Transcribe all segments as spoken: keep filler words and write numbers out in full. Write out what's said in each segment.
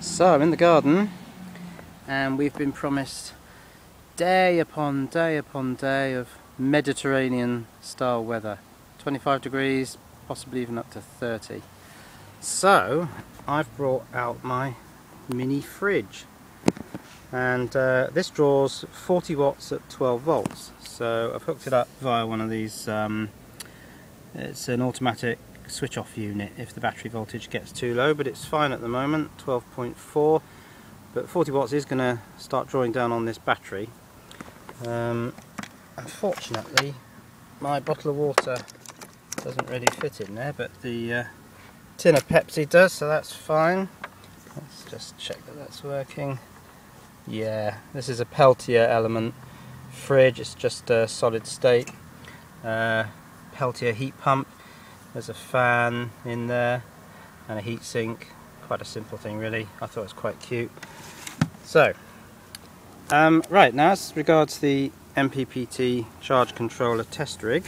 So I'm in the garden and we've been promised day upon day upon day of Mediterranean style weather, twenty-five degrees, possibly even up to thirty. So I've brought out my mini fridge, and uh, this draws forty watts at twelve volts. So I've hooked it up via one of these, um, it's an automatic switch off unit if the battery voltage gets too low, but it's fine at the moment, twelve point four, but forty watts is going to start drawing down on this battery. Um, unfortunately my bottle of water doesn't really fit in there, but the uh, tin of Pepsi does, so that's fine. Let's just check that that's working. Yeah, this is a Peltier element fridge, it's just a solid state uh, Peltier heat pump. There's a fan in there and a heatsink. Quite a simple thing really. I thought it was quite cute. So, um, right, now as regards the M P P T charge controller test rig,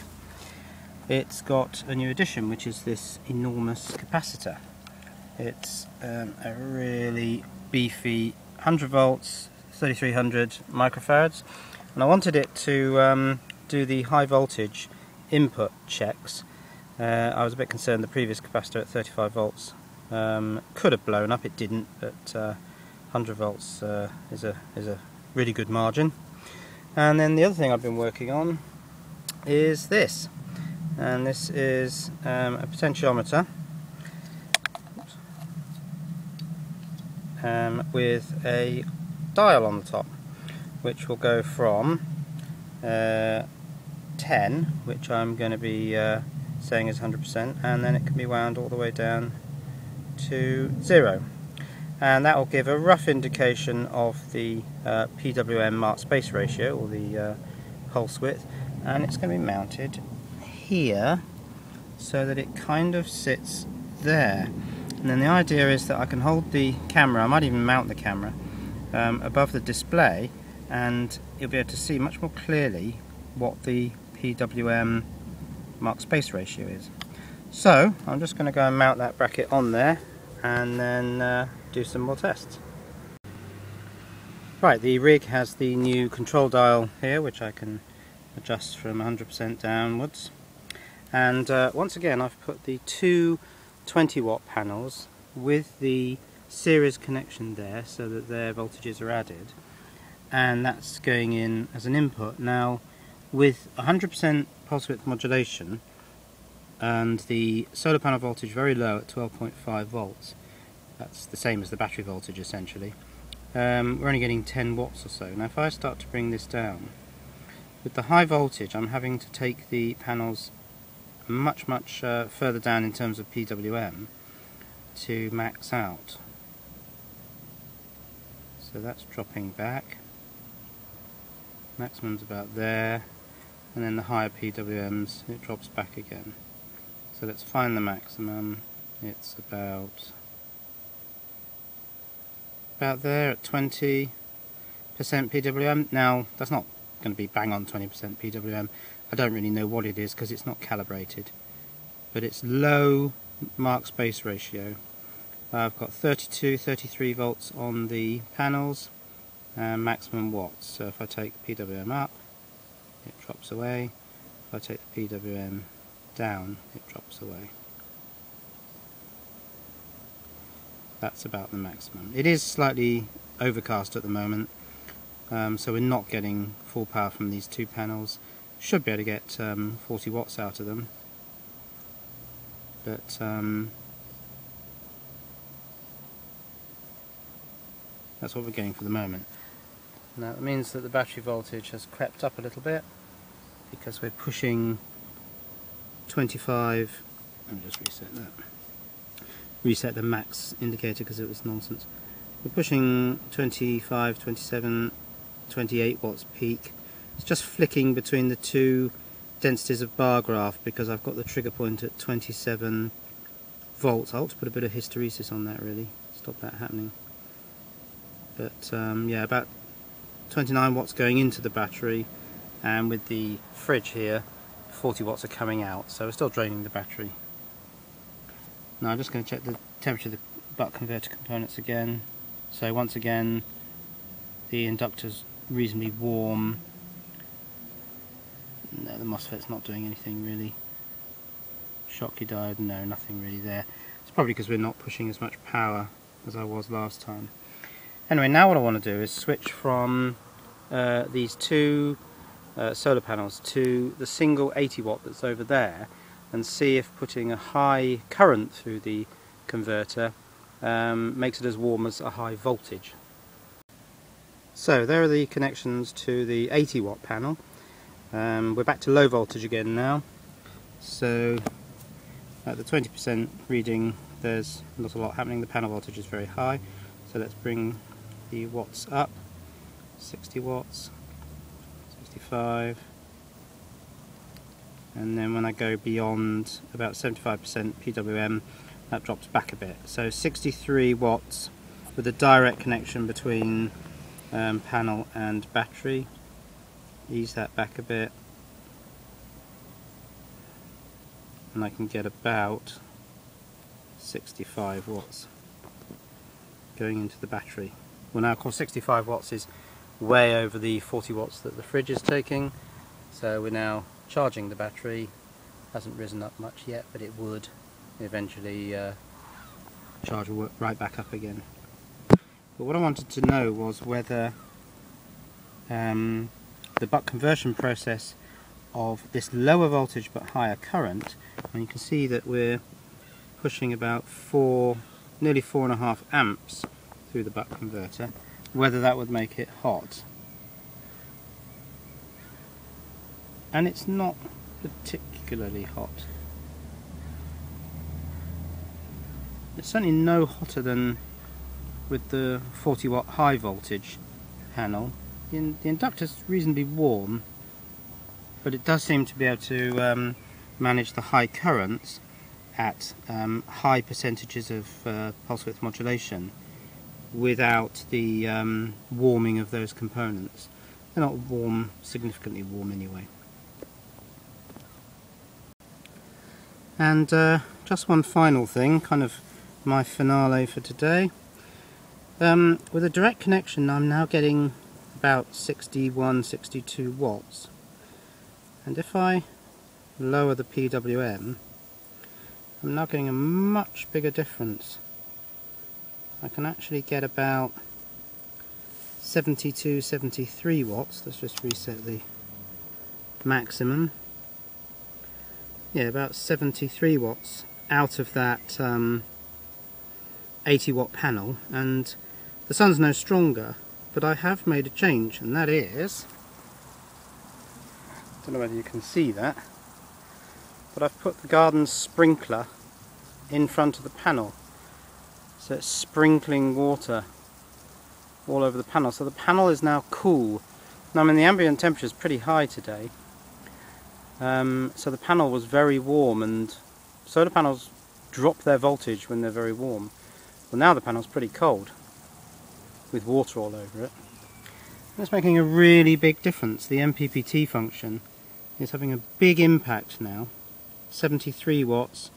it's got a new addition, which is this enormous capacitor. It's um, a really beefy one hundred volts, thirty-three hundred microfarads, and I wanted it to um, do the high voltage input checks. Uh, I was a bit concerned the previous capacitor at thirty-five volts um, could have blown up. It didn't, but uh, one hundred volts uh, is a is a really good margin. And then the other thing I've been working on is this, and this is um, a potentiometer um, with a dial on the top, which will go from uh, ten, which I'm going to be uh, saying is one hundred percent, and then it can be wound all the way down to zero, and that will give a rough indication of the uh, P W M mark space ratio, or the uh, pulse width, and it's going to be mounted here so that it kind of sits there. And then the idea is that I can hold the camera, I might even mount the camera um, above the display, and you'll be able to see much more clearly what the P W M mark space ratio is. So I'm just going to go and mount that bracket on there and then uh, do some more tests. Right, the rig has the new control dial here, which I can adjust from one hundred percent downwards, and uh, once again I've put the two twenty watt panels with the series connection there so that their voltages are added, and that's going in as an input. Now with one hundred percent pulse width modulation and the solar panel voltage very low at twelve point five volts, that's the same as the battery voltage essentially, um, we're only getting ten watts or so. Now if I start to bring this down, with the high voltage I'm having to take the panels much much uh, further down in terms of P W M to max out. So that's dropping back. Maximum's about there, and then the higher P W Ms it drops back again. So let's find the maximum. It's about about there at twenty percent P W M. Now that's not going to be bang on twenty percent P W M. I don't really know what it is because it's not calibrated, but it's low mark space ratio. I've got thirty-two, thirty-three volts on the panels. And maximum watts. So if I take the P W M up, it drops away. If I take the P W M down, it drops away. That's about the maximum. It is slightly overcast at the moment, um, so we're not getting full power from these two panels. Should be able to get um, forty watts out of them, but um, that's what we're getting for the moment. Now that means that the battery voltage has crept up a little bit because we're pushing twenty-five. Let me just reset that. Reset the max indicator because it was nonsense. We're pushing twenty-five, twenty-seven, twenty-eight watts peak. It's just flicking between the two densities of bar graph because I've got the trigger point at twenty-seven volts. I'll have to put a bit of hysteresis on that really, stop that happening. But um, yeah, about twenty-nine watts going into the battery, and with the fridge here forty watts are coming out, so we're still draining the battery. Now I'm just going to check the temperature of the buck converter components again. So once again, the inductor's reasonably warm. No, the MOSFET's not doing anything really. Schottky diode, no, nothing really there. It's probably because we're not pushing as much power as I was last time. Anyway, now what I want to do is switch from uh, these two uh, solar panels to the single eighty watt that's over there, and see if putting a high current through the converter um, makes it as warm as a high voltage. So there are the connections to the eighty watt panel. Um, we're back to low voltage again now. So at the twenty percent reading, there's not a lot happening. The panel voltage is very high, so let's bring the watts up. sixty watts, sixty-five, and then when I go beyond about seventy-five percent P W M, that drops back a bit. So sixty-three watts with a direct connection between um, panel and battery. Ease that back a bit, and I can get about sixty-five watts going into the battery. Well, now of course sixty-five watts is way over the forty watts that the fridge is taking, so we're now charging the battery. Hasn't risen up much yet, but it would eventually uh, charge right back up again. But what I wanted to know was whether um, the buck conversion process of this lower voltage but higher current, and you can see that we're pushing about four, nearly four and a half amps through the buck converter, whether that would make it hot. And it's not particularly hot. It's certainly no hotter than with the forty watt high voltage panel. The, in the inductor's reasonably warm, but it does seem to be able to um, manage the high currents at um, high percentages of uh, pulse width modulation without the um, warming of those components. They're not warm, significantly warm anyway. And uh, just one final thing, kind of my finale for today. Um, with a direct connection, I'm now getting about sixty-one, sixty-two watts. And if I lower the P W M, I'm now getting a much bigger difference. I can actually get about seventy-two, seventy-three watts. Let's just reset the maximum. Yeah, about seventy-three watts out of that um, eighty watt panel. And the sun's no stronger, but I have made a change, and that is, I don't know whether you can see that, but I've put the garden sprinkler in front of the panel, so it's sprinkling water all over the panel. So the panel is now cool. Now, I mean, the ambient temperature is pretty high today, um, so the panel was very warm, and solar panels drop their voltage when they're very warm. Well, now the panel's pretty cold with water all over it. And it's making a really big difference. The M P P T function is having a big impact now. seventy-three watts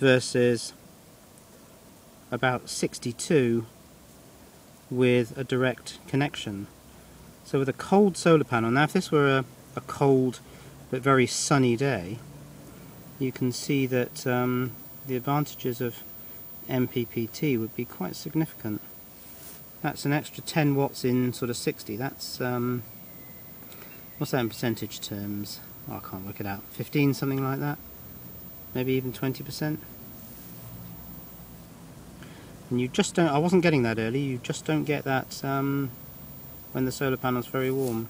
versus about sixty-two with a direct connection. So with a cold solar panel, now if this were a, a cold but very sunny day, you can see that um, the advantages of M P P T would be quite significant. That's an extra ten watts in sort of sixty. That's, um, what's that in percentage terms? Oh, I can't work it out. fifteen, something like that. Maybe even twenty percent. And you just don't, I wasn't getting that early, you just don't get that um, when the solar panel's very warm.